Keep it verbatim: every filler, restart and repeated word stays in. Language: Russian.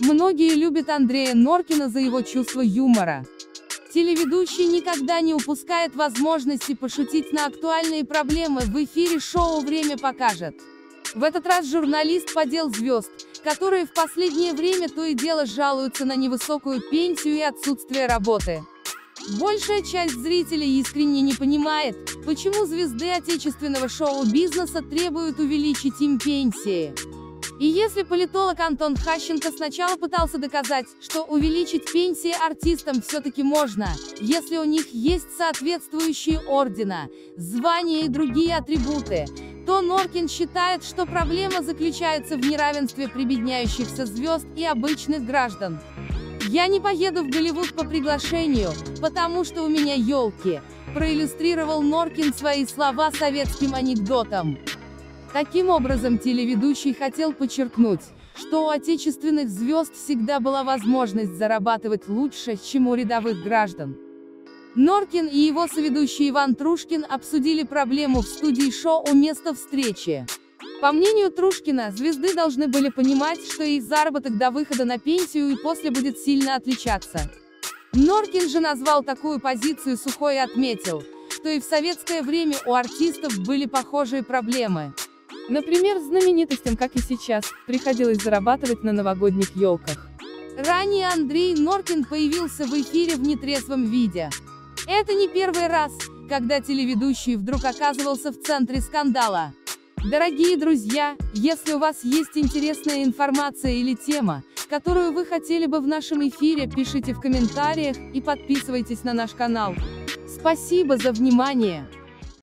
Многие любят Андрея Норкина за его чувство юмора. Телеведущий никогда не упускает возможности пошутить на актуальные проблемы в эфире шоу «Время покажет». В этот раз журналист подел звезд, которые в последнее время то и дело жалуются на невысокую пенсию и отсутствие работы. Большая часть зрителей искренне не понимает, почему звезды отечественного шоу-бизнеса требуют увеличить им пенсии. И если политолог Антон Хащенко сначала пытался доказать, что увеличить пенсии артистам все-таки можно, если у них есть соответствующие ордена, звания и другие атрибуты, то Норкин считает, что проблема заключается в неравенстве прибедняющихся звезд и обычных граждан. «Я не поеду в Голливуд по приглашению, потому что у меня елки», проиллюстрировал Норкин свои слова советским анекдотом. Таким образом, телеведущий хотел подчеркнуть, что у отечественных звезд всегда была возможность зарабатывать лучше, чем у рядовых граждан. Норкин и его соведущий Иван Трушкин обсудили проблему в студии шоу «Место встречи». По мнению Трушкина, звезды должны были понимать, что их заработок до выхода на пенсию и после будет сильно отличаться. Норкин же назвал такую позицию сухой и отметил, что и в советское время у артистов были похожие проблемы. Например, знаменитостям, как и сейчас, приходилось зарабатывать на новогодних елках. Ранее Андрей Норкин появился в эфире в нетрезвом виде. Это не первый раз, когда телеведущий вдруг оказывался в центре скандала. Дорогие друзья, если у вас есть интересная информация или тема, которую вы хотели бы в нашем эфире, пишите в комментариях и подписывайтесь на наш канал. Спасибо за внимание!